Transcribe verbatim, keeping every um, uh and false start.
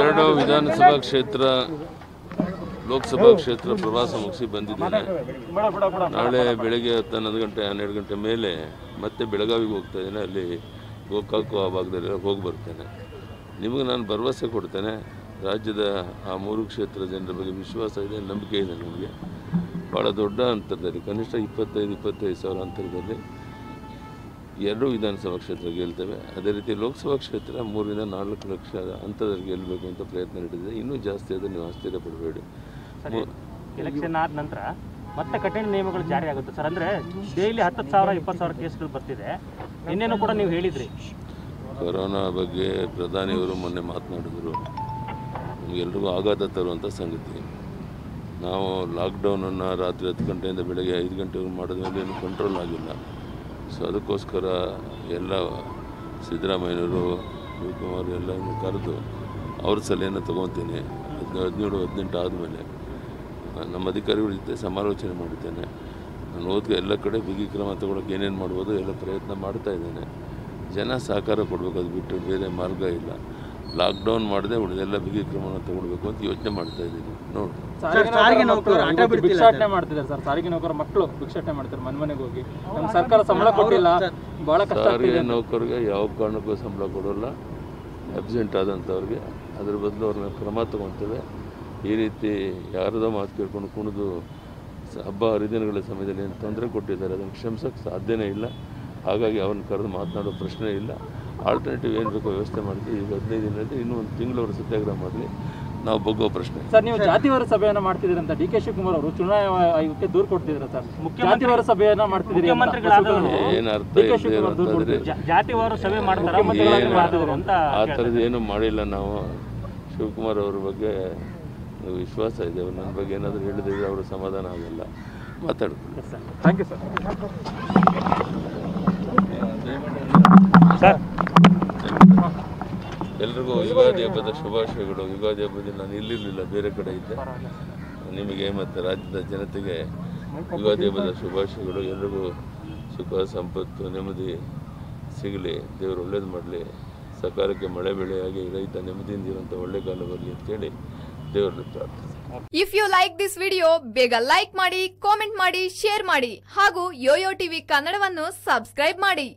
ಎರಡು ವಿಧಾನಸಭಾ ಕ್ಷೇತ್ರ ಲೋಕಸಭಾ ಕ್ಷೇತ್ರ ಪ್ರವಾಸ ಮುಗಿಸಿ ಬಂದಿದ್ದೇನೆ. ನಾಳೆ ಬೆಳಗ್ಗೆ ಹನ್ನೊಂದು ಗಂಟೆ ಹನ್ನೆರಡು ಗಂಟೆ ಮೇಲೆ ಮತ್ತೆ ಬೆಳಗಾವಿಗೆ ಹೋಗ್ತಾ ಇದ್ದೇನೆ. ಅಲ್ಲಿ ಗೋಕಾಕು ಆ ಭಾಗದಲ್ಲೆಲ್ಲ ಹೋಗಿ ಬರ್ತೇನೆ. ನಿಮಗೆ ನಾನು ಭರವಸೆ ಕೊಡ್ತೇನೆ, ರಾಜ್ಯದ ಆ ಮೂರು ಕ್ಷೇತ್ರ ಜನರ ಬಗ್ಗೆ ವಿಶ್ವಾಸ ಇದೆ, ನಂಬಿಕೆ ಇದೆ. ನನಗೆ ಭಾಳ ದೊಡ್ಡ ಅಂತರದಲ್ಲಿ ಕನಿಷ್ಠ ಇಪ್ಪತ್ತೈದು ಇಪ್ಪತ್ತೈದು ಸಾವಿರ ಅಂತರದಲ್ಲಿ ಎರಡು ವಿಧಾನಸಭಾ ಕ್ಷೇತ್ರ ಗೆಲ್ತೇವೆ. ಅದೇ ರೀತಿ ಲೋಕಸಭಾ ಕ್ಷೇತ್ರ ಮೂರರಿಂದ ನಾಲ್ಕು ಲಕ್ಷ ಅಂತರದಲ್ಲಿ ಗೆಲ್ಲಬೇಕು ಅಂತ ಪ್ರಯತ್ನ ನಡೆದಿದೆ. ಇನ್ನೂ ಜಾಸ್ತಿ ಆದರೆ ನೀವು ಆಶ್ಚರ್ಯ ಪಡಬೇಡಿ. ಎಲೆಕ್ಷನ್ ಆದ ನಂತರ ಮತ್ತೆ ಕಠಿಣ ನಿಯಮಗಳು ಜಾರಿ ಆಗುತ್ತೆ ಸರ್. ಅಂದರೆ ಡೈಲಿ ಹತ್ತು ಸಾವಿರ ಇಪ್ಪತ್ತು ಸಾವಿರ ಕೇಸ್ಗಳು ಬರ್ತಿದೆ. ಇನ್ನೇನು ಕೂಡ ನೀವು ಹೇಳಿದ್ರಿ ಕೊರೋನಾ ಬಗ್ಗೆ ಪ್ರಧಾನಿಯವರು ಮೊನ್ನೆ ಮಾತನಾಡಿದರು. ಎಲ್ರಿಗೂ ಆಘಾತ ತರುವಂಥ ಸಂಗತಿ. ನಾವು ಲಾಕ್ಡೌನನ್ನು ರಾತ್ರಿ ಹತ್ತು ಗಂಟೆಯಿಂದ ಬೆಳಗ್ಗೆ ಐದು ಗಂಟೆವರೆಗೂ ಮಾಡಿದ ಮೇಲೆ ಏನು ಕಂಟ್ರೋಲ್ ಆಗಿಲ್ಲ. ಸೊ ಅದಕ್ಕೋಸ್ಕರ ಎಲ್ಲ ಸಿದ್ದರಾಮಯ್ಯನವರು ಶಿವಕುಮಾರ್ ಎಲ್ಲರನ್ನು ಕರೆದು ಅವ್ರ ಸಲಹೆಯನ್ನು ತೊಗೊತೀನಿ. ಹದಿನ ಹದಿನೇಳು ಹದಿನೆಂಟು ಆದಮೇಲೆ ನಮ್ಮ ಅಧಿಕಾರಿಗಳ ಜೊತೆ ಸಮಾಲೋಚನೆ ಮಾಡ್ತೇನೆ. ನಾನು ಓದ್ಗೆ ಎಲ್ಲ ಕಡೆ ಬಿಗಿ ಕ್ರಮ ತೊಗೊಳಕ್ಕೆ ಏನೇನು ಮಾಡ್ಬೋದು ಎಲ್ಲ ಪ್ರಯತ್ನ ಮಾಡ್ತಾ ಇದ್ದೇನೆ. ಜನ ಸಹಕಾರ ಕೊಡಬೇಕು, ಅದು ಬಿಟ್ಟು ಬೇರೆ ಮಾರ್ಗ ಇಲ್ಲ. ಲಾಕ್ಡೌನ್ ಮಾಡದೆ ಉಳಿದೆಲ್ಲ ಬಿಗಿ ಕ್ರಮವನ್ನು ತಗೊಳ್ಬೇಕು ಅಂತ ಯೋಚನೆ ಮಾಡ್ತಾ ಇದ್ದೀನಿ. ನೋಡಿ, ಸಾರಿಗೆ ನೌಕರರು ಆಟ ಬಿಟ್ಟು ಭಿಕ್ಷಾಟನೆ ಮಾಡ್ತಿದ್ದಾರೆ ಸರ್. ಸಾರಿಗೆ ನೌಕರರು ಮಕ್ಕಳು ಭಿಕ್ಷಾಟನೆ ಮಾಡ್ತಾರೆ, ಮನೆ ಮನೆಗೆ ಹೋಗಿ. ನಮ್ಮ ಸರ್ಕಾರ ಸಂಬಳ ಕೊಟ್ಟಿಲ್ಲ, ಭಾಳ ಕಷ್ಟ. ಸಾರಿಗೆ ನೌಕರಿಗೆ ಯಾವ ಕಾರಣಕ್ಕೂ ಸಂಬಳ ಕೊಡೋಲ್ಲ. ಅಬ್ಸೆಂಟ್ ಆದಂಥವ್ರಿಗೆ ಅದ್ರ ಬದಲು ಅವ್ರನ್ನ ಕ್ರಮ ತೊಗೊತೇವೆ. ಈ ರೀತಿ ಯಾರದೋ ಮಾತು ಕೇಳ್ಕೊಂಡು ಕುಣಿದು ಹಬ್ಬ ಹರಿದಿನಗಳ ಸಮಯದಲ್ಲಿ ಏನು ತೊಂದರೆ ಕೊಟ್ಟಿದ್ದಾರೆ, ಅದನ್ನು ಕ್ಷಮಿಸೋಕ್ಕೆ ಸಾಧ್ಯನೇ ಇಲ್ಲ. ಹಾಗಾಗಿ ಅವ್ರನ್ನ ಕರೆದು ಮಾತನಾಡೋ ಪ್ರಶ್ನೆ ಇಲ್ಲ. ಆಲ್ಟರ್ನೇಟಿವ್ ಏನು ಬೇಕೋ ವ್ಯವಸ್ಥೆ ಮಾಡ್ತೀವಿ. ಈಗ ಹದಿನೈದು ದಿನದಲ್ಲಿ ಇನ್ನೂ ಒಂದು ತಿಂಗಳವರ ಸತ್ಯಾಗ್ರಹ ಮಾಡಲಿ, ನಾವು ಬಗ್ಗೋ ಪ್ರಶ್ನೆ. ಸರ್, ನೀವು ಜಾತಿವಾರ ಸಭೆಯನ್ನು ಮಾಡ್ತಿದ್ದೀರಿ ಅಂತ ಡಿ ಕೆ ಶಿವಕುಮಾರ್ ಅವರು ಚುನಾವಣಾ ಆಯೋಗಕ್ಕೆ ದೂರು ಕೊಡ್ತಿದ್ದೀರಾ ಸರ್? ಜಾತಿವಾರ ಸಭೆಯನ್ನು ಮಾಡ್ತಿದ್ದೀರಿ, ಏನು ಅರ್ಥ ಇರ್ತದೆ? ಜಾತಿವಾರ ಸಭೆ ಮಾಡ್ತಾರೆ, ಆ ಥರದ್ದು ಏನು ಮಾಡಿಲ್ಲ. ನಾವು ಶಿವಕುಮಾರ್ ಅವ್ರ ಬಗ್ಗೆ ವಿಶ್ವಾಸ ಇದೆ. ನನ್ನ ಬಗ್ಗೆ ಏನಾದರೂ ಹೇಳಿದ್ರೆ ಅವರು ಸಮಾಧಾನ ಆಗಲ್ಲ. ಮಾತಾಡ್ಕೊಳ್ಳಿ sir. Thank you sir. Sir, ಎಲ್ರಿಗೂ ಯುಗಾದಿ ಹಬ್ಬದ ಶುಭಾಶಯಗಳು. ಯುಗಾದಿ ಹಬ್ಬದಲ್ಲಿ ನಾನು ಇಲ್ಲಿರಲಿಲ್ಲ, ಬೇರೆ ಕಡೆ ಇದ್ದೆ. ನಿಮಗೆ ಮತ್ತು ರಾಜ್ಯದ ಜನತೆಗೆ ಯುಗಾದಿ ಹಬ್ಬದ ಶುಭಾಶಯಗಳು. ಎಲ್ರಿಗೂ ಸುಖ ಸಂಪತ್ತು ನೆಮ್ಮದಿ ಸಿಗಲಿ, ದೇವರು ಒಳ್ಳೇದು ಮಾಡಲಿ. ಸಕಾಲಕ್ಕೆ ಮಳೆ ಬೆಳೆಯಾಗಿ ರೈತ ನೆಮ್ಮದಿಯಿಂದ ಇರುವಂಥ ಒಳ್ಳೆ ಕಾಲ ಬರಲಿ ಅಂತೇಳಿ ದೇವರಲ್ಲಿ ಪ್ರಾರ್ಥನೆ. If you like this video, ಬೇಗ ಲೈಕ್ ಮಾಡಿ, ಕಾಮೆಂಟ್ ಮಾಡಿ, ಶೇರ್ ಮಾಡಿ ಹಾಗೂ ಯೋಯೋ ಟಿವಿ ಕನ್ನಡವನ್ನು ಸಬ್ಸ್ಕ್ರೈಬ್ ಮಾಡಿ.